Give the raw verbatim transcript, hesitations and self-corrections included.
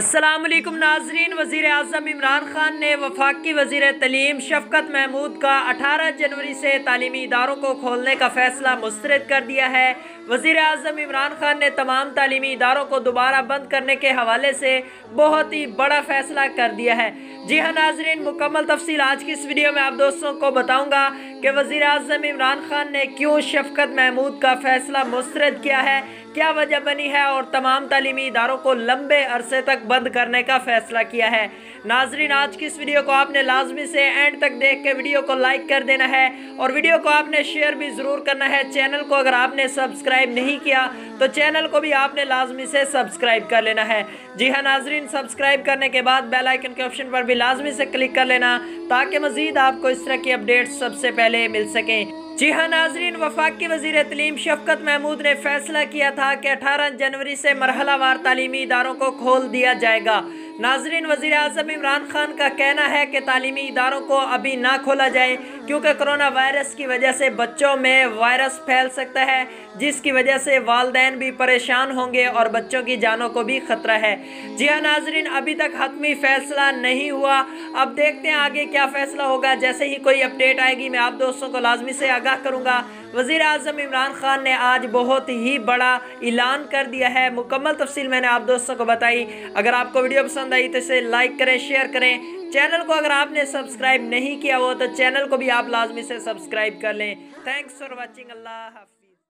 अस्सलाम वालेकुम नाजरीन। वज़ीर आज़म इमरान खान ने वफाकी वज़ीर तलीम शफकत महमूद का अठारह जनवरी से तालीमी इदारों को खोलने का फ़ैसला मुस्तरद कर दिया है। वज़ीर आज़म इमरान खान ने तमाम तालीमी इदारों को दोबारा बंद करने के हवाले से बहुत ही बड़ा फ़ैसला कर दिया है। जी हाँ नाजरीन, मुकम्मल तफसील आज की इस वीडियो में आप दोस्तों को बताऊँगा कि वज़ीर आज़म इमरान खान ने क्यों शफकत महमूद का फ़ैसला मुस्तरद किया है, क्या वजह बनी है और तमाम तालीमी इदारों को लंबे अरसे तक बंद करने का फ़ैसला किया है। नाजरीन, आज की इस वीडियो को आपने लाजमी से एंड तक देख के वीडियो को लाइक कर देना है और वीडियो को आपने शेयर भी ज़रूर करना है। चैनल को अगर आपने सब्सक्राइब नहीं किया तो चैनल को भी आपने लाजमी से सब्सक्राइब कर लेना है। जी हाँ नाजरीन, सब्सक्राइब करने के बाद बेल आइकन के ऑप्शन पर भी लाजमी से क्लिक कर लेना ताकि मज़ीद आपको इस तरह की अपडेट्स सबसे पहले मिल सकें। जी हाँ नाजरीन, वफाकी वज़ीर तलीम शफकत महमूद ने फैसला किया था कि अठारह जनवरी से मरहलावार तालीमी इदारों को खोल दिया जाएगा। नाजरीन, वज़ीर आज़म इमरान खान का कहना है कि तालीमी इदारों को अभी ना खोला जाए क्योंकि कोरोना वायरस की वजह से बच्चों में वायरस फैल सकता है, जिसकी वजह से वालदैन भी परेशान होंगे और बच्चों की जानों को भी ख़तरा है। जी हाँ नाजरीन, अभी तक हतमी फ़ैसला नहीं हुआ, अब देखते हैं आगे क्या फ़ैसला होगा। जैसे ही कोई अपडेट आएगी मैं आप दोस्तों को लाजमी से आगाह करूँगा। वज़ीर आज़म इमरान खान ने आज बहुत ही बड़ा ऐलान कर दिया है। मुकम्मल तफसील मैंने आप दोस्तों को बताई। अगर आपको वीडियो पसंद आई तो इसे लाइक करें, शेयर करें। चैनल को अगर आपने सब्सक्राइब नहीं किया हो तो चैनल को भी आप लाजमी से सब्सक्राइब कर लें। Thanks for watching. अल्लाह हाफ़िज़।